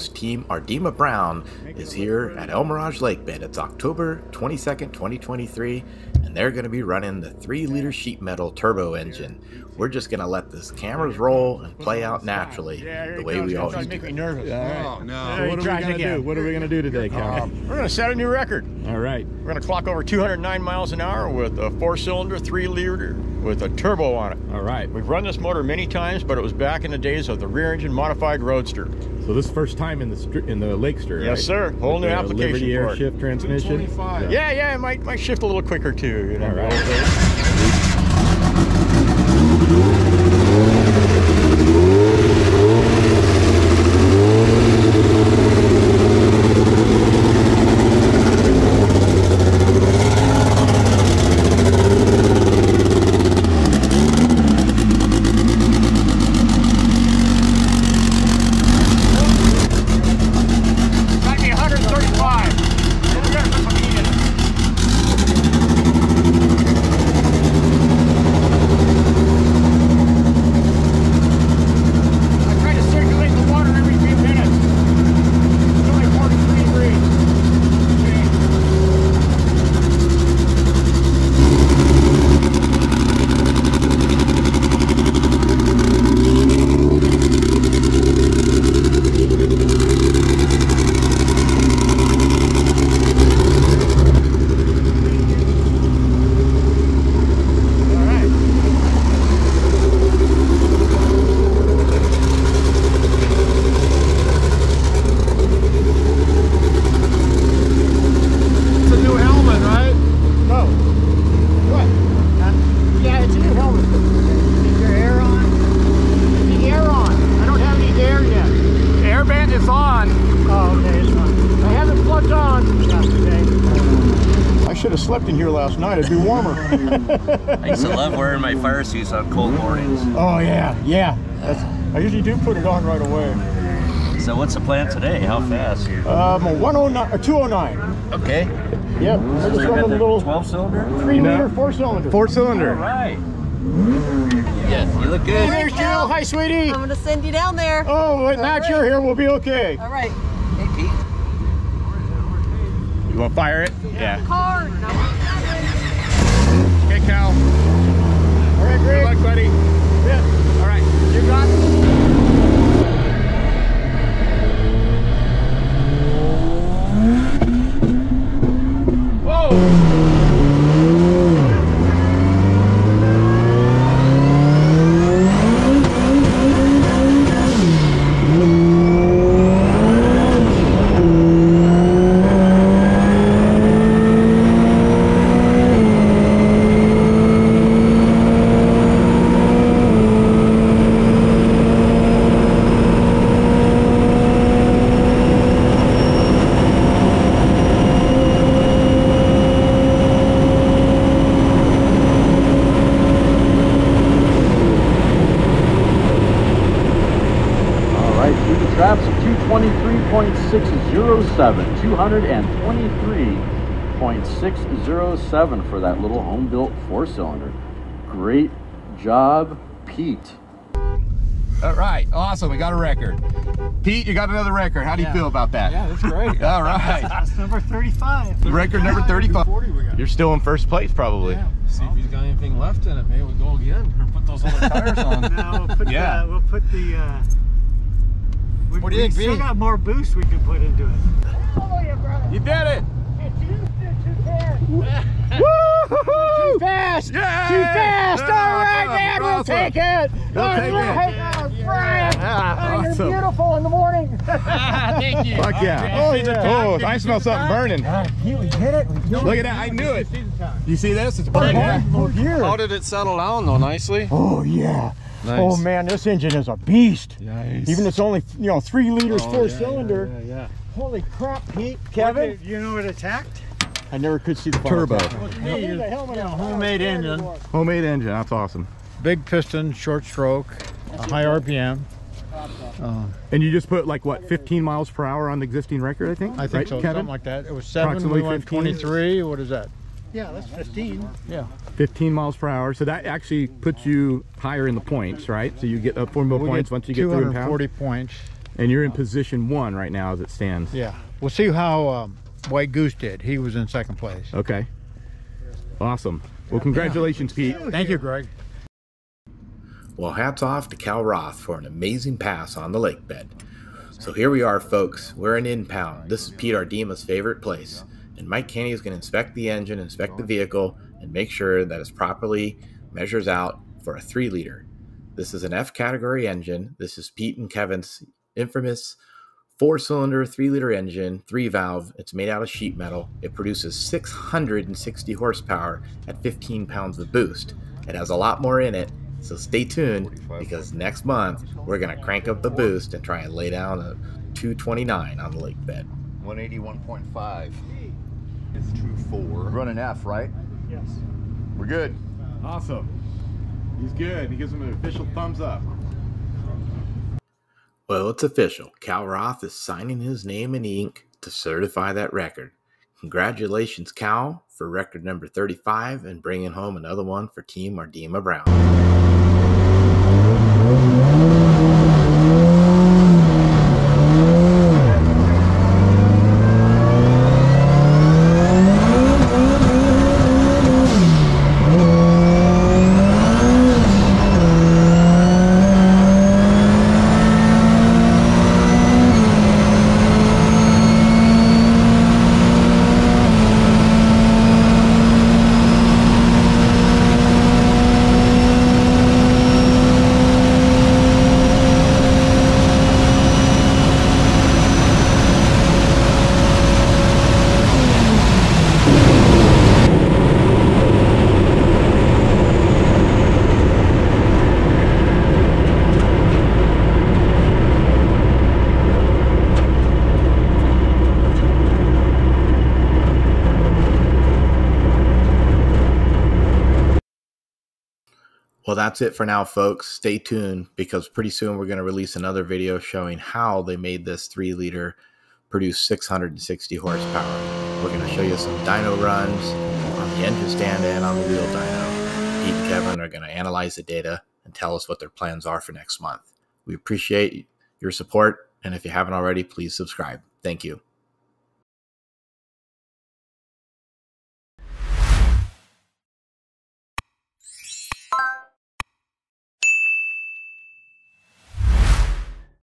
folks, Team Aardema Braun is here at El Mirage Lake Bend. It's October 22nd, 2023, and they're going to be running the 3-liter sheet metal turbo engine. We're just going to let this cameras roll and play out naturally the way we always do. Oh, no. So what are we going to do? What are we going to do today, Cal? We're going to set a new record. All right. We're going to clock over 209 miles an hour with a 4-cylinder, 3-liter with a turbo on it. All right. We've run this motor many times, but it was back in the days of the rear engine modified roadster. So this first time in the Lakester, yes, right? Sir. Whole new application. Liberty air shift transmission. Yeah, it might shift a little quicker too. You know? All right. Slept in here last night, it'd be warmer. I used to love wearing my fire suits on cold mornings. Oh yeah. I usually do put it on right away. So what's the plan today? How fast? A 109, a 209. Okay. Yep. So we got the little 12-cylinder, 3-liter, 4-cylinder. 4-cylinder. All right. Yes, you look good. There's Jill. Hi, sweetie. I'm gonna send you down there. Oh, wait, Max, you're here. We'll be okay. All right. Hey, Pete. You want to fire it? Yeah. Hard. Okay, Cal. All right, Greg. Good luck, buddy. Yeah. All right. You got it. Traps of 223.607, 223.607 for that little home-built 4-cylinder. Great job, Pete. All right, awesome, we got a record. Pete, you got another record. How do you feel about that? Yeah, that's great. All right. That's number 35. Record number 35. You're still in first place, probably. Yeah. See if he's got anything left in it. Maybe we'll go again or put those other tires on. No, we'll put the... We still got more boost we can put into it. Oh, yeah, brother. You did it! Woo! Too fast! Yeah! Too fast! All right, man, we'll take it! We'll take it! Brian! Awesome. You're beautiful in the morning! Thank you! Fuck yeah! Oh, I smell something burning! We did it! Look at that! I knew it! You see this? It's burning! How did it settle down, though, nicely? Oh, yeah! Nice. Oh man, this engine is a beast. Nice. Even it's only 3 liters, 4-cylinder. Yeah. Holy crap, Pete, Kevin. You know it attacked? I never could see the turbo. Homemade engine. Homemade engine. That's awesome. Big piston, short stroke, high RPM. And you just put like what, 15 miles per hour on the existing record, I think. I think so, Kevin? Something like that. It was 7. We went 23. What is that? Yeah, that's 15. Yeah. 15 miles per hour. So that actually puts you higher in the points, right? So you get up 4 more points once you get 240 points. And you're in position one right now as it stands. Yeah. We'll see how White Goose did. He was in second place. Okay. Awesome. Well, congratulations, Pete. Thank you, Greg. Well, hats off to Cal Roth for an amazing pass on the lake bed. So here we are, folks. We're in impound. This is Pete Aardema's favorite place. And Mike Candy is going to inspect the engine, inspect the vehicle, and make sure that it's properly measures out for a 3-liter. This is an F category engine. This is Pete and Kevin's infamous 4-cylinder, 3-liter engine, 3-valve. It's made out of sheet metal. It produces 660 horsepower at 15 pounds of boost. It has a lot more in it, so stay tuned, because next month we're going to crank up the boost and try and lay down a 229 on the lake bed. 181.5 is 2.4. Running F, right? Yes. We're good. Awesome. He's good. He gives him an official thumbs up. Well, it's official. Cal Roth is signing his name in ink to certify that record. Congratulations, Cal, for record number 35 and bringing home another one for Team Aardema Braun. Well, that's it for now, folks. Stay tuned, because pretty soon we're going to release another video showing how they made this 3-liter produce 660 horsepower. We're going to show you some dyno runs on the engine stand and on the wheel dyno. Pete and Kevin are going to analyze the data and tell us what their plans are for next month. We appreciate your support, and if you haven't already, please subscribe. Thank you.